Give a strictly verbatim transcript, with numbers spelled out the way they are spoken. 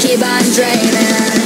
Keep on dreaming.